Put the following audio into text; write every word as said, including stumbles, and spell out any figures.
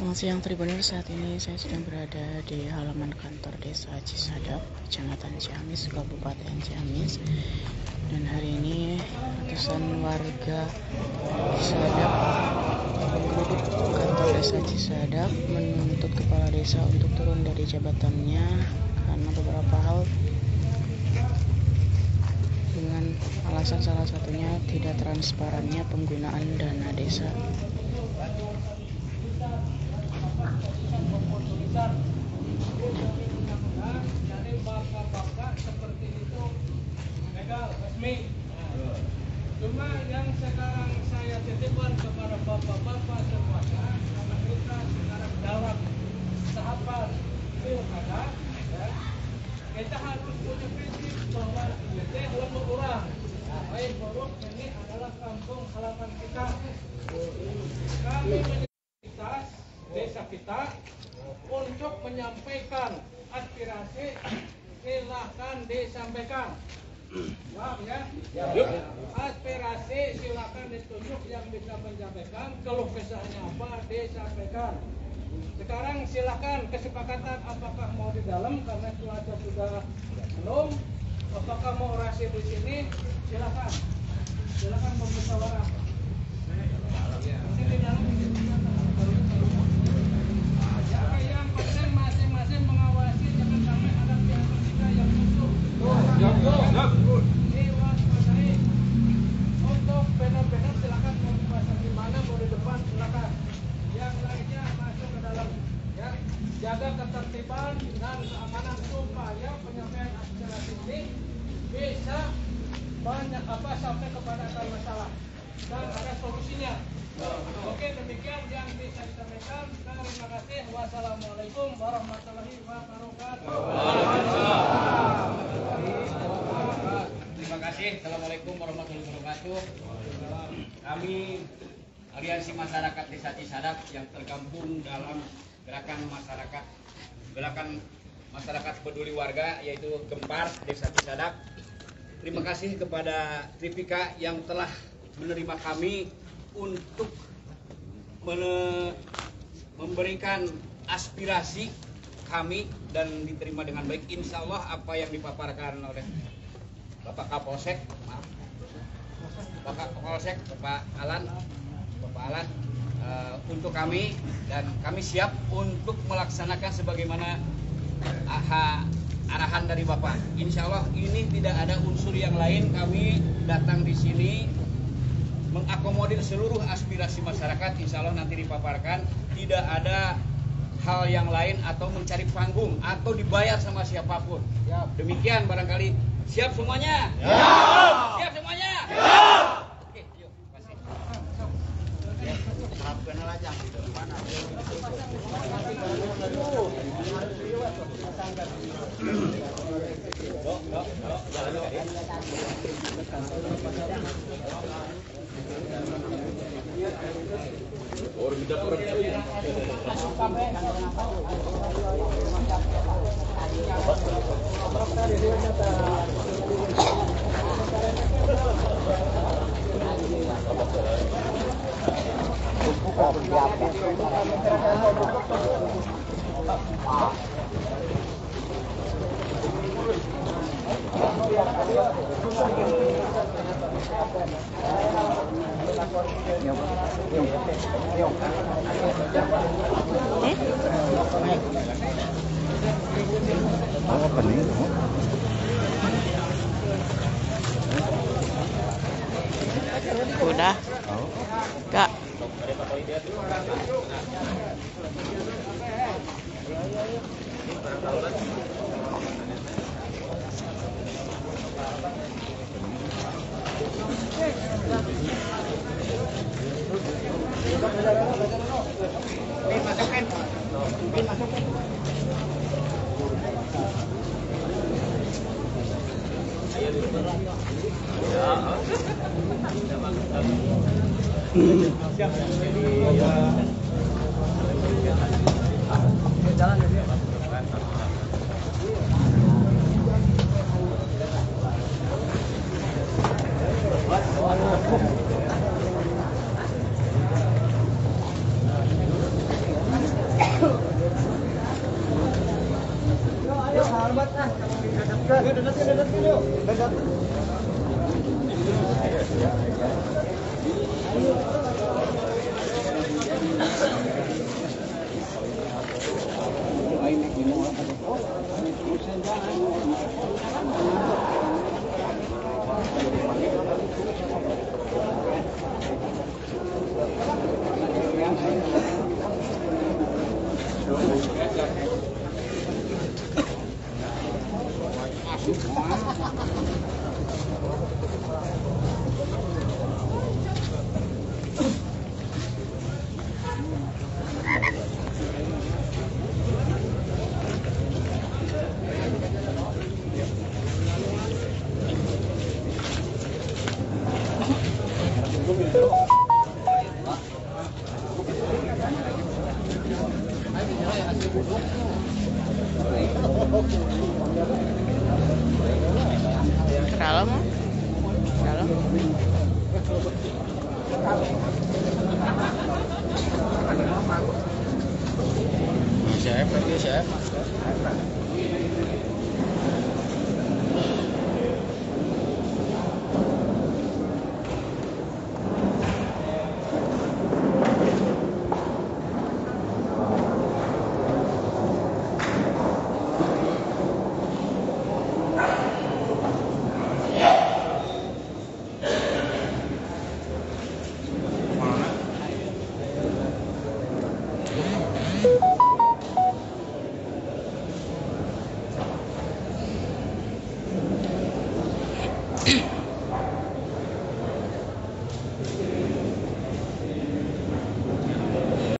Selamat siang Tribunnews, saat ini saya sedang berada di halaman kantor desa Cisadap, Kecamatan Ciamis, Kabupaten Ciamis. Dan hari ini ratusan warga Cisadap menggeruduk kantor desa Cisadap menuntut kepala desa untuk turun dari jabatannya karena beberapa hal, dengan alasan salah satunya tidak transparannya penggunaan dana desa. Cuma yang sekarang saya titipkan kepada bapak-bapak semuanya, karena kita sekarang dalam tahapan pilkada, ya, kita harus punya prinsip bahwa kita lemah orang, baik buruk ini adalah kampung halaman kita. Kami menyertai desa kita untuk menyampaikan aspirasi, silahkan disampaikan. Maaf ya, aspirasi silakan ditunjuk yang bisa menyampaikan, keluh kesahnya apa disampaikan. Sekarang silakan kesepakatan apakah mau di dalam karena cuaca sudah belum, apakah mau orasi di sini, silakan, silakan bermusyawarah. Masih di dalam yang penting masing-masing mengawasi jangan sampai ada pihak ketiga yang musuh. Untuk benar-benar silakan mau dipasang di mana, mau di depan silakan. Yang lainnya masuk ke dalam, ya. Jaga ketertiban dan keamanan supaya penyampaian aspirasi ini bisa banyak apa sampai kepada akar masalah dan ada solusinya. Oke, demikian yang bisa disampaikan. Terima kasih. Wassalamualaikum warahmatullahi wabarakatuh. Terima kasih. Assalamualaikum warahmatullahi wabarakatuh. Kami aliansi masyarakat desa Cisadap yang tergabung dalam gerakan masyarakat gerakan masyarakat peduli warga yaitu Gempar desa Cisadap. Terima kasih kepada Tripika yang telah menerima kami untuk memberikan aspirasi kami dan diterima dengan baik. Insya Allah apa yang dipaparkan oleh Bapak Kapolsek, maaf, Bapak Kapolsek, Bapak Alan, Bapak Alan uh, untuk kami, dan kami siap untuk melaksanakan sebagaimana aha, arahan dari Bapak. Insya Allah ini tidak ada unsur yang lain. Kami datang di sini mengakomodir seluruh aspirasi masyarakat. Insya Allah nanti dipaparkan. Tidak ada hal yang lain atau mencari panggung atau dibayar sama siapapun. Ya, demikian barangkali. Siap semuanya? Ya. Siap semuanya? Ya. Oke, yuk, kasih. Terapkan aja di mana. Orang kita udah enggak Jalan